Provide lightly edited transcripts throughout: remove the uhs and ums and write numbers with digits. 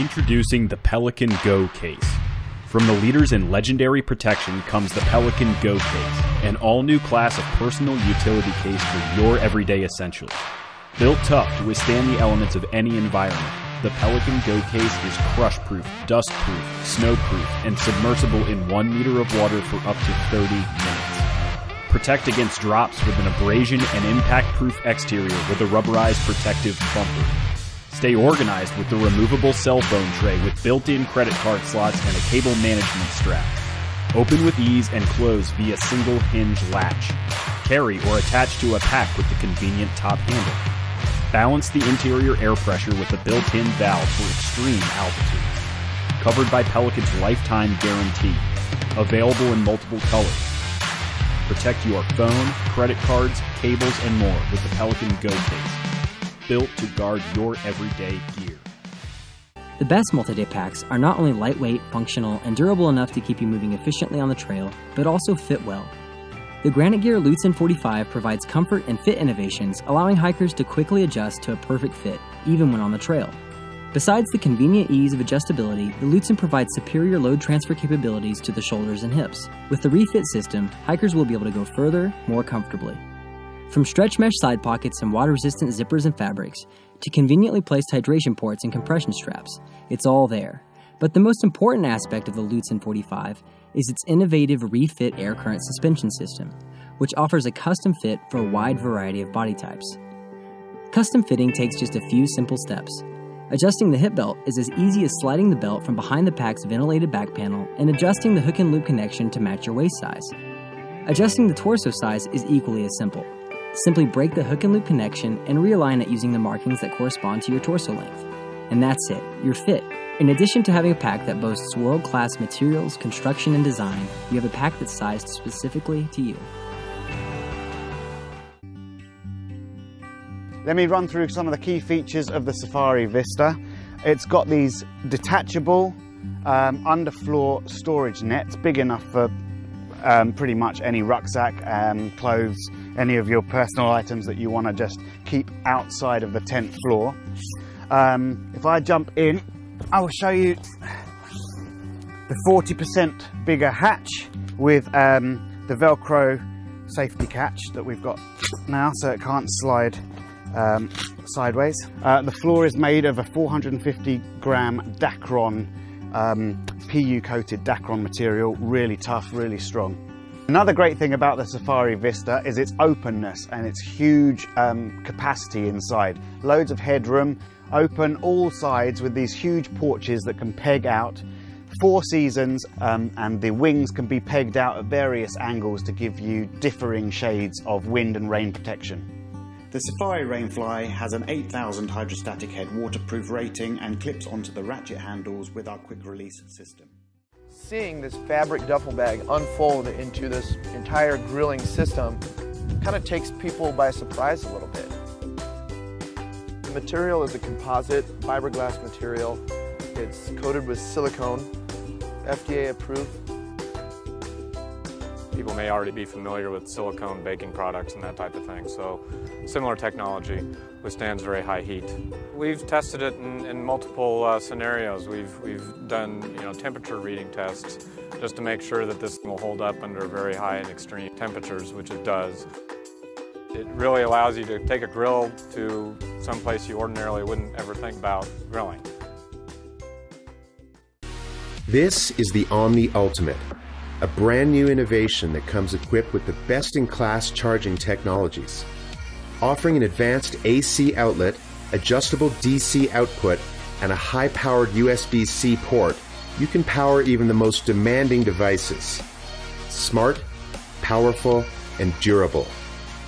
Introducing the Pelican Go case. From the leaders in legendary protection comes the Pelican Go case, an all-new class of personal utility case for your everyday essentials. Built tough to withstand the elements of any environment, the Pelican Go case is crush-proof, dust-proof, snow-proof, and submersible in 1 meter of water for up to 30 minutes. Protect against drops with an abrasion and impact-proof exterior with a rubberized protective bumper. Stay organized with the removable cell phone tray with built-in credit card slots and a cable management strap. Open with ease and close via single hinge latch. Carry or attach to a pack with the convenient top handle. Balance the interior air pressure with a built-in valve for extreme altitudes. Covered by Pelican's lifetime guarantee. Available in multiple colors. Protect your phone, credit cards, cables, and more with the Pelican Go case, built to guard your everyday gear. The best multi-day packs are not only lightweight, functional, and durable enough to keep you moving efficiently on the trail, but also fit well. The Granite Gear Lutsen 45 provides comfort and fit innovations, allowing hikers to quickly adjust to a perfect fit, even when on the trail. Besides the convenient ease of adjustability, the Lutsen provides superior load transfer capabilities to the shoulders and hips. With the ReFit system, hikers will be able to go further, more comfortably. From stretch mesh side pockets and water-resistant zippers and fabrics, to conveniently placed hydration ports and compression straps, it's all there. But the most important aspect of the Lutsen 45 is its innovative ReFit Air Current suspension system, which offers a custom fit for a wide variety of body types. Custom fitting takes just a few simple steps. Adjusting the hip belt is as easy as sliding the belt from behind the pack's ventilated back panel and adjusting the hook and loop connection to match your waist size. Adjusting the torso size is equally as simple. Simply break the hook and loop connection and realign it using the markings that correspond to your torso length. And that's it, you're fit. In addition to having a pack that boasts world-class materials, construction, and design, you have a pack that's sized specifically to you. Let me run through some of the key features of the Safari Vista. It's got these detachable underfloor storage nets, big enough for pretty much any rucksack, clothes, any of your personal items that you want to just keep outside of the tent floor. If I jump in, I will show you the 40% bigger hatch with the Velcro safety catch that we've got now, so it can't slide sideways. The floor is made of a 450 gram Dacron, PU coated Dacron material, really tough, really strong. Another great thing about the Safari Vista is its openness and its huge capacity inside. Loads of headroom, open all sides with these huge porches that can peg out. 4 seasons, and the wings can be pegged out at various angles to give you differing shades of wind and rain protection. The Safari Rainfly has an 8,000 hydrostatic head waterproof rating and clips onto the ratchet handles with our quick release system. Seeing this fabric duffel bag unfold into this entire grilling system kind of takes people by surprise a little bit. The material is a composite fiberglass material. It's coated with silicone, FDA approved. People may already be familiar with silicone baking products and that type of thing, so similar technology withstands very high heat. We've tested it in multiple scenarios. We've done temperature reading tests just to make sure that this will hold up under very high and extreme temperatures, which it does. It really allows you to take a grill to someplace you ordinarily wouldn't ever think about grilling. This is the Omni Ultimate, a brand new innovation that comes equipped with the best-in-class charging technologies. Offering an advanced AC outlet, adjustable DC output, and a high-powered USB-C port, you can power even the most demanding devices. Smart, powerful, and durable.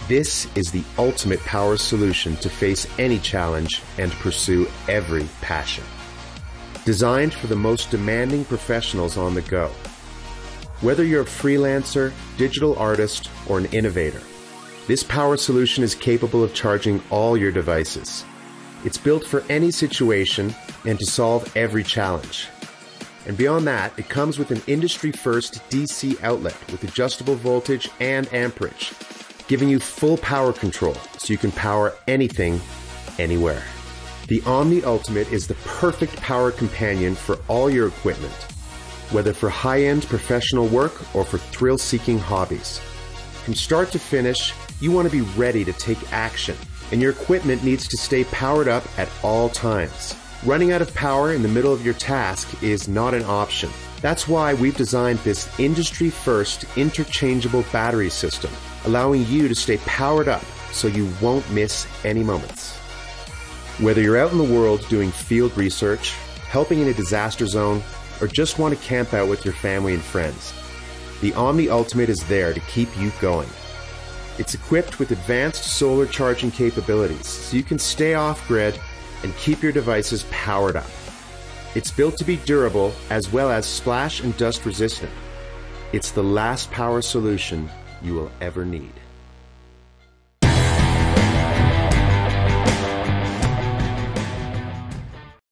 This is the ultimate power solution to face any challenge and pursue every passion. Designed for the most demanding professionals on the go. Whether you're a freelancer, digital artist, or an innovator, this power solution is capable of charging all your devices. It's built for any situation and to solve every challenge. And beyond that, it comes with an industry-first DC outlet with adjustable voltage and amperage, giving you full power control so you can power anything, anywhere. The Omni Ultimate is the perfect power companion for all your equipment, whether for high-end professional work or for thrill-seeking hobbies. From start to finish, you want to be ready to take action, and your equipment needs to stay powered up at all times. Running out of power in the middle of your task is not an option. That's why we've designed this industry-first interchangeable battery system, allowing you to stay powered up so you won't miss any moments. Whether you're out in the world doing field research, helping in a disaster zone, or just want to camp out with your family and friends, the Omni Ultimate is there to keep you going. It's equipped with advanced solar charging capabilities, so you can stay off-grid and keep your devices powered up. It's built to be durable as well as splash and dust resistant. It's the last power solution you will ever need.